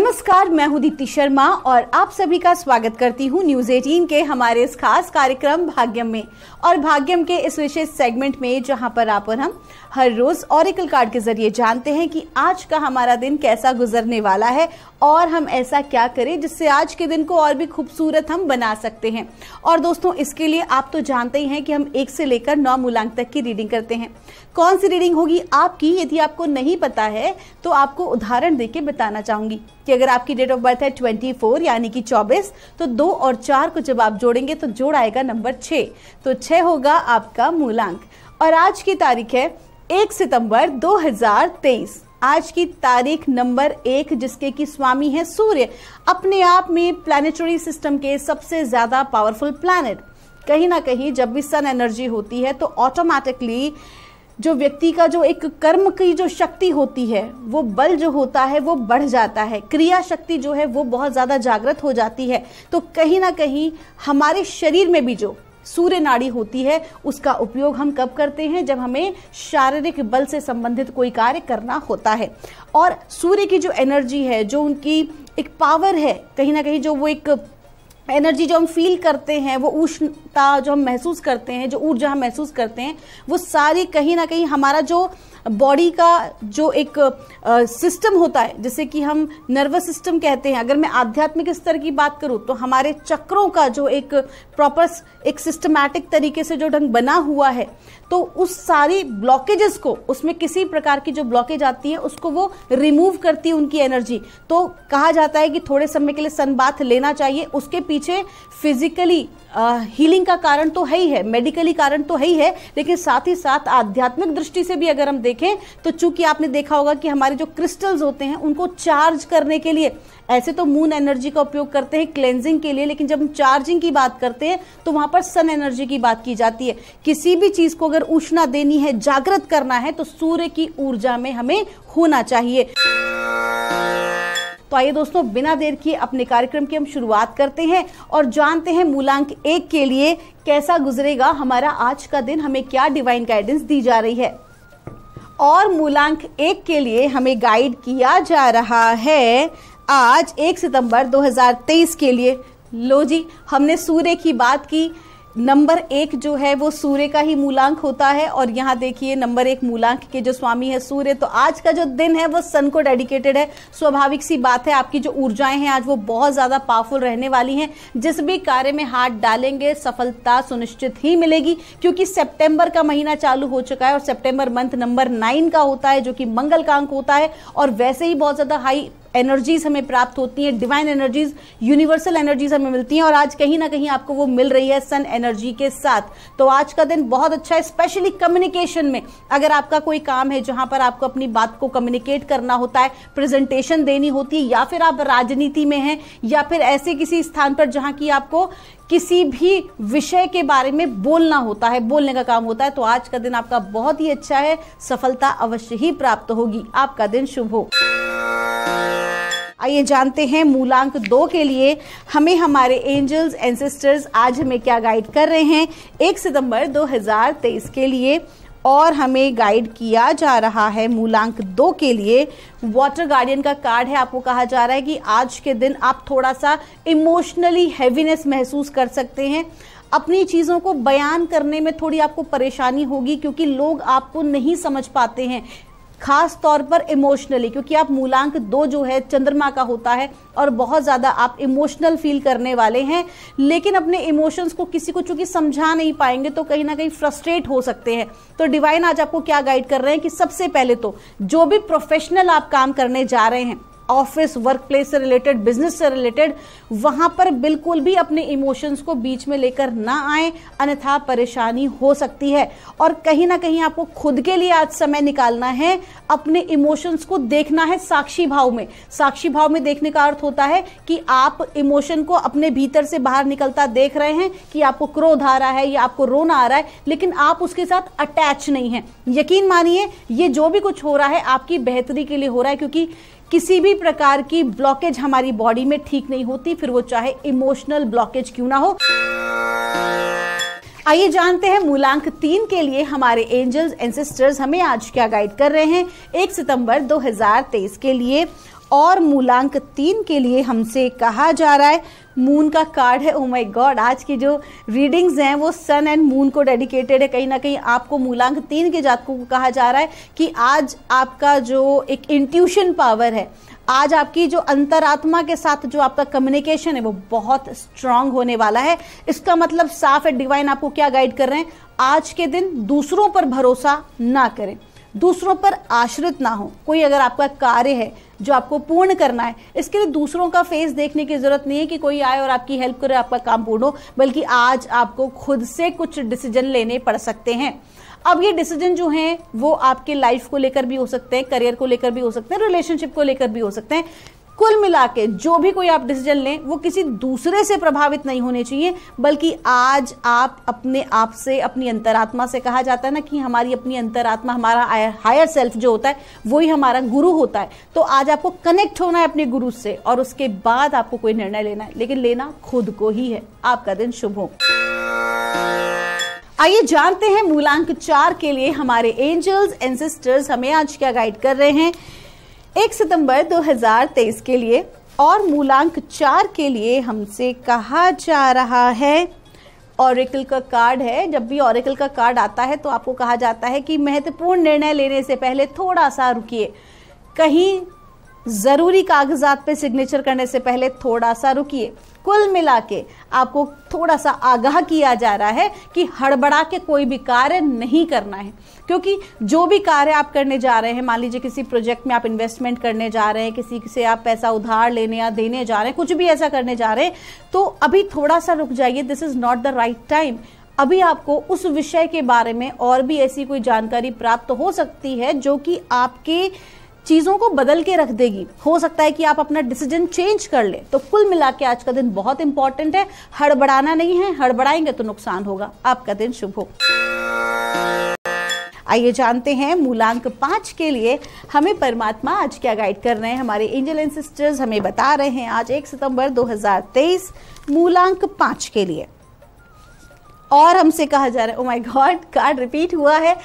नमस्कार, मैं हूं दीप्ति शर्मा और आप सभी का स्वागत करती हूं न्यूज 18 के हमारे इस खास कार्यक्रम भाग्यम में और भाग्यम के इस विशेष सेगमेंट में, जहां पर आप और हम हर रोज ऑरिकल कार्ड के जरिए जानते हैं कि आज का हमारा दिन कैसा गुजरने वाला है और हम ऐसा क्या करें जिससे आज के दिन को और भी खूबसूरत हम बना सकते हैं। और दोस्तों, इसके लिए आप तो जानते ही हैं कि हम 1 से लेकर 9 मूलांक तक की रीडिंग करते हैं। कौन सी रीडिंग होगी आपकी, यदि आपको नहीं पता है तो आपको उदाहरण देके बताना चाहूंगी कि अगर आपकी डेट ऑफ बर्थ है 24 यानी कि 24, तो 2 और 4 को जब आप जोड़ेंगे तो जोड़ आएगा नंबर 6, तो 6 होगा आपका मूलांक। और आज की तारीख है 1 सितंबर 2023। आज की तारीख नंबर 1, जिसके की स्वामी है सूर्य, अपने आप में प्लैनेटरी सिस्टम के सबसे ज्यादा पावरफुल प्लैनेट। कहीं ना कहीं जब भी सन एनर्जी होती है तो ऑटोमेटिकली जो व्यक्ति का जो एक कर्म की जो शक्ति होती है, वो बल जो होता है वो बढ़ जाता है, क्रिया शक्ति जो है वो बहुत ज़्यादा जागृत हो जाती है। तो कहीं ना कहीं हमारे शरीर में भी जो सूर्य नाड़ी होती है उसका उपयोग हम कब करते हैं, जब हमें शारीरिक बल से संबंधित कोई कार्य करना होता है। और सूर्य की जो एनर्जी है, जो उनकी एक पावर है, कहीं ना कहीं जो वो एक एनर्जी जो हम फील करते हैं, वो उष्णता जो हम महसूस करते हैं, जो ऊर्जा हम महसूस करते हैं, वो सारी कहीं ना कहीं हमारा जो बॉडी का जो एक सिस्टम होता है, जैसे कि हम नर्वस सिस्टम कहते हैं। अगर मैं आध्यात्मिक स्तर की बात करूं तो हमारे चक्रों का जो एक प्रॉपर एक सिस्टमैटिक तरीके से जो ढंग बना हुआ है, तो उस सारी ब्लॉकेजेस को, उसमें किसी प्रकार की जो ब्लॉकेज आती है उसको वो रिमूव करती है उनकी एनर्जी। तो कहा जाता है कि थोड़े समय के लिए सन बाथ लेना चाहिए। उसके पीछे फिजिकली हीलिंग का कारण तो है ही है, मेडिकली कारण तो है ही है, लेकिन साथ ही साथ आध्यात्मिक दृष्टि से भी अगर हम देखें तो चूंकि आपने देखा होगा कि हमारे जो क्रिस्टल्स होते हैं उनको चार्ज करने के लिए ऐसे तो मून एनर्जी का उपयोग करते हैं क्लेंजिंग के लिए, लेकिन जब हम चार्जिंग की बात करते हैं तो वहां पर सन एनर्जी की बात की जाती है। किसी भी चीज को अगर ऊष्मा देनी है, जागृत करना है, तो सूर्य की ऊर्जा में हमें होना चाहिए। तो आइए दोस्तों, बिना देर किए अपने कार्यक्रम की हम शुरुआत करते हैं और जानते हैं मूलांक 1 के लिए कैसा गुजरेगा हमारा आज का दिन, हमें क्या डिवाइन गाइडेंस दी जा रही है। और मूलांक 1 के लिए हमें गाइड किया जा रहा है आज 1 सितंबर 2023 के लिए। लो जी, हमने सूर्य की बात की, नंबर 1 जो है वो सूर्य का ही मूलांक होता है और यहाँ देखिए नंबर 1 मूलांक के जो स्वामी है सूर्य। तो आज का जो दिन है वो सन को डेडिकेटेड है। स्वाभाविक सी बात है, आपकी जो ऊर्जाएं हैं आज वो बहुत ज़्यादा पावरफुल रहने वाली हैं। जिस भी कार्य में हाथ डालेंगे सफलता सुनिश्चित ही मिलेगी, क्योंकि सितंबर का महीना चालू हो चुका है और सितंबर मंथ नंबर 9 का होता है, जो कि मंगल का अंक होता है। और वैसे ही बहुत ज़्यादा हाई एनर्जीज हमें प्राप्त होती हैं, डिवाइन एनर्जीज, यूनिवर्सल एनर्जीज हमें मिलती हैं और आज कहीं ना कहीं आपको वो मिल रही है सन एनर्जी के साथ। तो आज का दिन बहुत अच्छा है, स्पेशली कम्युनिकेशन में। अगर आपका कोई काम है जहां पर आपको अपनी बात को कम्युनिकेट करना होता है, प्रेजेंटेशन देनी होती है, या फिर आप राजनीति में हैं, या फिर ऐसे किसी स्थान पर जहाँ की आपको किसी भी विषय के बारे में बोलना होता है, बोलने का काम होता है, तो आज का दिन आपका बहुत ही अच्छा है, सफलता अवश्य ही प्राप्त होगी। आपका दिन शुभ हो। आइए जानते हैं मूलांक 2 के लिए हमें हमारे एंजल्स, एंसेस्टर्स आज हमें क्या गाइड कर रहे हैं 1 सितंबर 2023 के लिए। और हमें गाइड किया जा रहा है मूलांक 2 के लिए, वाटर गार्डियन का कार्ड है। आपको कहा जा रहा है कि आज के दिन आप थोड़ा सा इमोशनली हैवीनेस महसूस कर सकते हैं। अपनी चीज़ों को बयान करने में थोड़ी आपको परेशानी होगी, क्योंकि लोग आपको नहीं समझ पाते हैं, खास तौर पर इमोशनली, क्योंकि आप मूलांक 2 जो है चंद्रमा का होता है और बहुत ज़्यादा आप इमोशनल फील करने वाले हैं। लेकिन अपने इमोशंस को किसी को चूंकि समझा नहीं पाएंगे तो कहीं ना कहीं फ्रस्ट्रेट हो सकते हैं। तो डिवाइन आज आपको क्या गाइड कर रहे हैं कि सबसे पहले तो जो भी प्रोफेशनल आप काम करने जा रहे हैं, ऑफिस, वर्क प्लेस से रिलेटेड, बिजनेस से रिलेटेड, वहां पर बिल्कुल भी अपने इमोशंस को बीच में लेकर ना आए, अन्यथा परेशानी हो सकती है। और कहीं ना कहीं आपको खुद के लिए आज समय निकालना है, अपने इमोशंस को देखना है साक्षी भाव में। साक्षी भाव में देखने का अर्थ होता है कि आप इमोशन को अपने भीतर से बाहर निकलता देख रहे हैं, कि आपको क्रोध आ रहा है या आपको रोना आ रहा है, लेकिन आप उसके साथ अटैच नहीं है। यकीन मानिए, ये जो भी कुछ हो रहा है आपकी बेहतरी के लिए हो रहा है, क्योंकि किसी भी प्रकार की ब्लॉकेज हमारी बॉडी में ठीक नहीं होती, फिर वो चाहे इमोशनल ब्लॉकेज क्यों ना हो। आइए जानते हैं मूलांक 3 के लिए हमारे एंजल्स, एंसेस्टर्स हमें आज क्या गाइड कर रहे हैं 1 सितंबर 2023 के लिए। और मूलांक 3 के लिए हमसे कहा जा रहा है मून का कार्ड है। ओ माय गॉड, आज की जो रीडिंग्स हैं वो सन एंड मून को डेडिकेटेड है। कहीं ना कहीं आपको मूलांक 3 के जातकों को कहा जा रहा है कि आज आपका जो एक इंट्यूशन पावर है, आज आपकी जो अंतरात्मा के साथ जो आपका कम्युनिकेशन है वो बहुत स्ट्रांग होने वाला है। इसका मतलब साफ है, डिवाइन आपको क्या गाइड कर रहे हैं, आज के दिन दूसरों पर भरोसा ना करें, दूसरों पर आश्रित ना हो। कोई अगर आपका कार्य है जो आपको पूर्ण करना है, इसके लिए दूसरों का फेस देखने की जरूरत नहीं है कि कोई आए और आपकी हेल्प करे, आपका काम पूर्ण हो, बल्कि आज आपको खुद से कुछ डिसीजन लेने पड़ सकते हैं। अब ये डिसीजन जो हैं वो आपके लाइफ को लेकर भी हो सकते हैं, करियर को लेकर भी हो सकते हैं, रिलेशनशिप को लेकर भी हो सकते हैं। कुल मिला के जो भी कोई आप डिसीजन लें वो किसी दूसरे से प्रभावित नहीं होने चाहिए, बल्कि आज आप अपने आप से, अपनी अंतरात्मा से, कहा जाता है ना कि हमारी अपनी अंतरात्मा, हमारा हायर सेल्फ जो होता है वही हमारा गुरु होता है। तो आज आपको कनेक्ट होना है अपने गुरु से और उसके बाद आपको कोई निर्णय लेना है, लेकिन लेना खुद को ही है। आपका दिन शुभ हो। आइए जानते हैं मूलांक 4 के लिए हमारे एंजल्स एंड सिस्टर्स हमें आज क्या गाइड कर रहे हैं 1 सितंबर 2023 के लिए। और मूलांक 4 के लिए हमसे कहा जा रहा है, ऑरिकल का कार्ड है। जब भी ऑरिकल का कार्ड आता है तो आपको कहा जाता है कि महत्वपूर्ण निर्णय लेने से पहले थोड़ा सा रुकिए, कहीं ज़रूरी कागजात पे सिग्नेचर करने से पहले थोड़ा सा रुकिए। कुल मिला के आपको थोड़ा सा आगाह किया जा रहा है कि हड़बड़ा के कोई भी कार्य नहीं करना है, क्योंकि जो भी कार्य आप करने जा रहे हैं, मान लीजिए किसी प्रोजेक्ट में आप इन्वेस्टमेंट करने जा रहे हैं, किसी से आप पैसा उधार लेने या देने जा रहे हैं, कुछ भी ऐसा करने जा रहे हैं, तो अभी थोड़ा सा रुक जाइए। This is not the right time. अभी आपको उस विषय के बारे में और भी ऐसी कोई जानकारी प्राप्त हो सकती है जो कि आपके चीज़ों को बदल के रख देगी। हो सकता है कि आप अपना डिसीजन चेंज कर ले। तो कुल मिला के आज का दिन बहुत इंपॉर्टेंट है, हड़बड़ाना नहीं है, हड़बड़ाएंगे तो नुकसान होगा। आपका दिन शुभ हो। आइए जानते हैं मूलांक 5 के लिए हमें परमात्मा आज क्या गाइड कर रहे हैं। हमारे एंजल एंड सिस्टर्स हमें बता रहे हैं आज 1 सितंबर 2023 मूलांक 5 के लिए। और हमसे कहा जा रहा है, oh my god, card repeat हुआ है,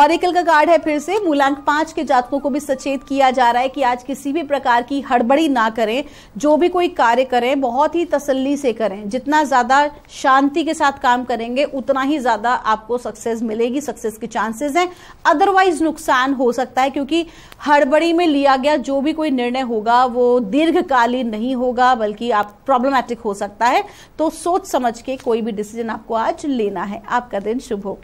ऑरिकल का कार्ड है फिर से। मूलांक 5 के जातकों को भी सचेत किया जा रहा है कि आज किसी भी प्रकार की हड़बड़ी ना करें, जो भी कोई कार्य करें बहुत ही तसल्ली से करें। जितना ज़्यादा शांति के साथ काम करेंगे उतना ही ज़्यादा आपको सक्सेस मिलेगी, सक्सेस के चांसेस हैं। अदरवाइज नुकसान हो सकता है, क्योंकि हड़बड़ी में लिया गया जो भी कोई निर्णय होगा वो दीर्घकालीन नहीं होगा, बल्कि आप प्रॉब्लमैटिक हो सकता है। तो सोच समझ के कोई भी डिसीजन आपको आज लेना है। आपका दिन शुभ हो।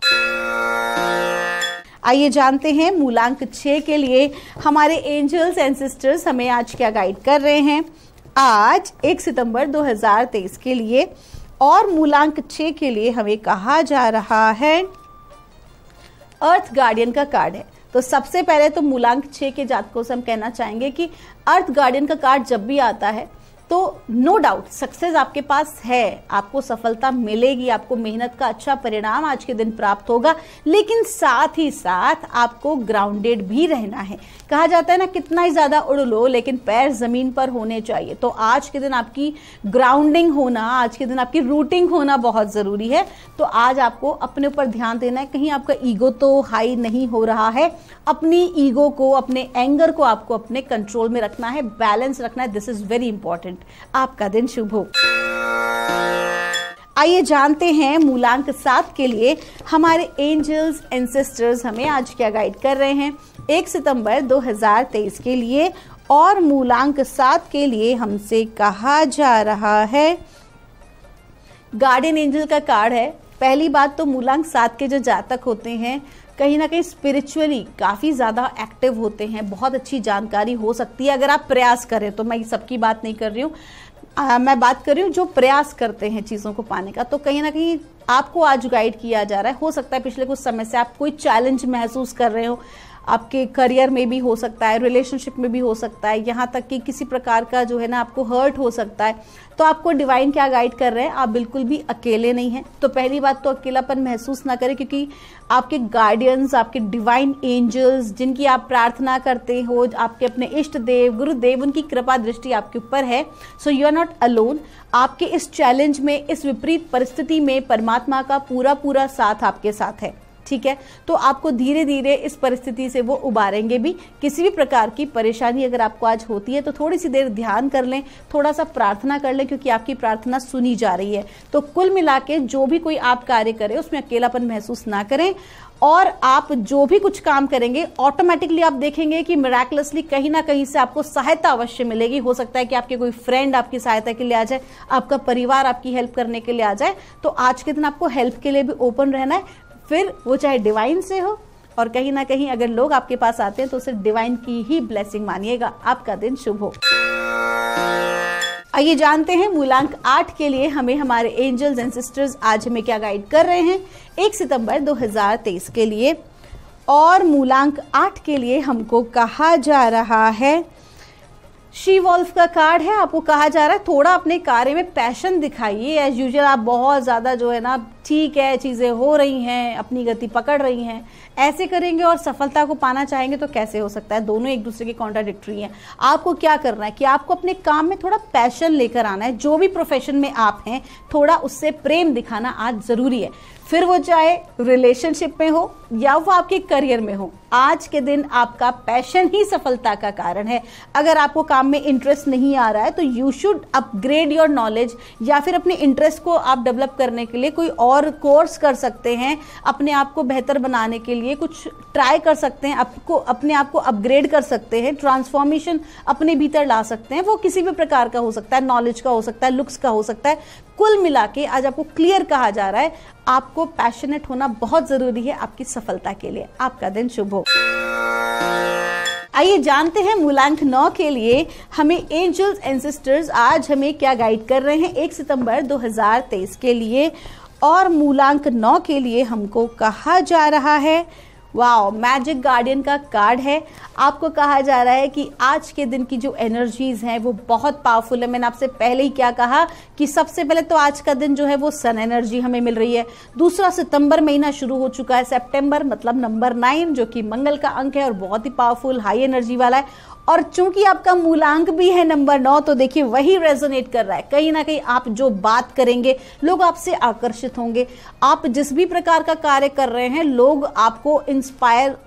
आइए जानते हैं मूलांक 6 के लिए हमारे एंजल्स एंड सिस्टर्स हमें आज क्या गाइड कर रहे हैं आज 1 सितंबर 2023 के लिए। और मूलांक 6 के लिए हमें कहा जा रहा है, अर्थ गार्डियन का कार्ड है। तो सबसे पहले तो मूलांक 6 के जातकों से हम कहना चाहेंगे कि अर्थ गार्डियन का कार्ड जब भी आता है तो नो डाउट सक्सेस आपके पास है, आपको सफलता मिलेगी, आपको मेहनत का अच्छा परिणाम आज के दिन प्राप्त होगा। लेकिन साथ ही साथ आपको ग्राउंडेड भी रहना है। कहा जाता है ना, कितना ही ज़्यादा उड़ लो लेकिन पैर ज़मीन पर होने चाहिए। तो आज के दिन आपकी ग्राउंडिंग होना, आज के दिन आपकी रूटिंग होना बहुत ज़रूरी है। तो आज आपको अपने ऊपर ध्यान देना है, कहीं आपका ईगो तो हाई नहीं हो रहा है। अपनी ईगो को, अपने एंगर को आपको अपने कंट्रोल में रखना है, बैलेंस रखना है। This is very important. आपका दिन शुभ हो। आइए जानते हैं मूलांक 7 के लिए हमारे एंजल्स एंड सिस्टर्स हमें आज क्या गाइड कर रहे हैं 1 सितंबर 2023 के लिए। और मूलांक 7 के लिए हमसे कहा जा रहा है, गार्डियन एंजल का कार्ड है। पहली बात तो मूलांक 7 के जो जातक होते हैं कहीं ना कहीं स्पिरिचुअली काफ़ी ज़्यादा एक्टिव होते हैं। बहुत अच्छी जानकारी हो सकती है अगर आप प्रयास करें तो। मैं सबकी बात नहीं कर रही हूँ, मैं बात कर रही हूँ जो प्रयास करते हैं चीज़ों को पाने का। तो कहीं ना कहीं आपको आज गाइड किया जा रहा है। हो सकता है पिछले कुछ समय से आप कोई चैलेंज महसूस कर रहे हो, आपके करियर में भी हो सकता है, रिलेशनशिप में भी हो सकता है, यहाँ तक कि किसी प्रकार का जो है ना आपको हर्ट हो सकता है। तो आपको डिवाइन क्या गाइड कर रहे हैं, आप बिल्कुल भी अकेले नहीं हैं। तो पहली बात तो अकेलापन महसूस ना करें, क्योंकि आपके गार्डियंस, आपके डिवाइन एंजल्स जिनकी आप प्रार्थना करते हो, आपके अपने इष्ट देव गुरुदेव, उनकी कृपा दृष्टि आपके ऊपर है। So you are not alone. आपके इस चैलेंज में, इस विपरीत परिस्थिति में परमात्मा का पूरा पूरा साथ आपके साथ है। ठीक है। तो आपको धीरे धीरे इस परिस्थिति से वो उबारेंगे भी। किसी भी प्रकार की परेशानी अगर आपको आज होती है तो थोड़ी सी देर ध्यान कर लें, थोड़ा सा प्रार्थना कर लें, क्योंकि आपकी प्रार्थना सुनी जा रही है। तो कुल मिला के जो भी कोई आप कार्य करें उसमें अकेलापन महसूस ना करें, और आप जो भी कुछ काम करेंगे ऑटोमेटिकली आप देखेंगे कि मिराकलसली कहीं ना कहीं से आपको सहायता अवश्य मिलेगी। हो सकता है कि आपके कोई फ्रेंड आपकी सहायता के लिए आ जाए, आपका परिवार आपकी हेल्प करने के लिए आ जाए। तो आज के दिन आपको हेल्प के लिए भी ओपन रहना है, फिर वो चाहे डिवाइन से हो, और कहीं ना कहीं अगर लोग आपके पास आते हैं तो उसे डिवाइन की ही ब्लेसिंग मानिएगा। आपका दिन शुभ हो। आइए जानते हैं मूलांक 8 के लिए हमें हमारे एंजल्स एंड सिस्टर्स आज हमें क्या गाइड कर रहे हैं 1 सितंबर 2023 के लिए। और मूलांक 8 के लिए हमको कहा जा रहा है, शिवॉल्फ का कार्ड है। आपको कहा जा रहा है थोड़ा अपने कार्य में पैशन दिखाइए। एज यूजुअल आप बहुत ज़्यादा जो है ना, ठीक है, चीज़ें हो रही हैं, अपनी गति पकड़ रही हैं, ऐसे करेंगे और सफलता को पाना चाहेंगे तो कैसे हो सकता है, दोनों एक दूसरे के कॉन्ट्राडिक्टरी हैं। आपको क्या करना है कि आपको अपने काम में थोड़ा पैशन लेकर आना है। जो भी प्रोफेशन में आप हैं थोड़ा उससे प्रेम दिखाना आज ज़रूरी है, फिर वो चाहे रिलेशनशिप में हो या वो आपके करियर में हो। आज के दिन आपका पैशन ही सफलता का कारण है। अगर आपको काम में इंटरेस्ट नहीं आ रहा है तो you should upgrade your knowledge, या फिर अपने इंटरेस्ट को आप डेवलप करने के लिए कोई और कोर्स कर सकते हैं। अपने आप को बेहतर बनाने के लिए कुछ ट्राई कर सकते हैं, आपको अपने आप को अपग्रेड कर सकते हैं, ट्रांसफॉर्मेशन अपने भीतर ला सकते हैं। वो किसी भी प्रकार का हो सकता है, नॉलेज का हो सकता है, लुक्स का हो सकता है। कुल मिला के आज आपको क्लियर कहा जा रहा है आपको पैशनेट होना बहुत जरूरी है आपकी सफलता के लिए। आपका दिन शुभ हो। आइए जानते हैं मूलांक 9 के लिए हमें एंजल्स एंड सिस्टर्स आज हमें क्या गाइड कर रहे हैं 1 सितंबर 2023 के लिए। और मूलांक 9 के लिए हमको कहा जा रहा है, वाओ, मैजिक गार्डियन का कार्ड है। आपको कहा जा रहा है कि आज के दिन की जो एनर्जीज हैं वो बहुत पावरफुल है। मैंने आपसे पहले ही क्या कहा कि सबसे पहले तो आज का दिन जो है वो सन एनर्जी हमें मिल रही है। दूसरा, सितंबर महीना शुरू हो चुका है, सितंबर मतलब नंबर 9 जो कि मंगल का अंक है और बहुत ही पावरफुल हाई एनर्जी वाला है। और चूंकि आपका मूलांक भी है नंबर 9 तो देखिए वही रेजोनेट कर रहा है। कहीं ना कहीं आप जो बात करेंगे लोग आपसे आकर्षित होंगे। आप जिस भी प्रकार का कार्य कर रहे हैं लोग आपको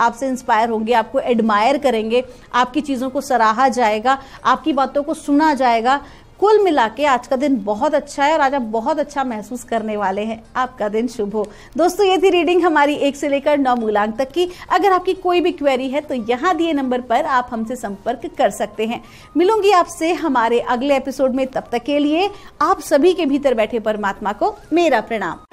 आपसे इंस्पायर होंगे, आपको एडमायर करेंगे, आपकी चीज़ों को सराहा जाएगा, आपकी बातों को सुना जाएगा। कुल मिला के आज का दिन बहुत अच्छा है और आज आप बहुत अच्छा महसूस करने वाले हैं। आपका दिन शुभ हो। दोस्तों, ये थी रीडिंग हमारी 1 से लेकर 9 मूलांक तक की। अगर आपकी कोई भी क्वेरी है तो यहाँ दिए नंबर पर आप हमसे संपर्क कर सकते हैं। मिलूंगी आपसे हमारे अगले एपिसोड में, तब तक के लिए आप सभी के भीतर बैठे परमात्मा को मेरा प्रणाम।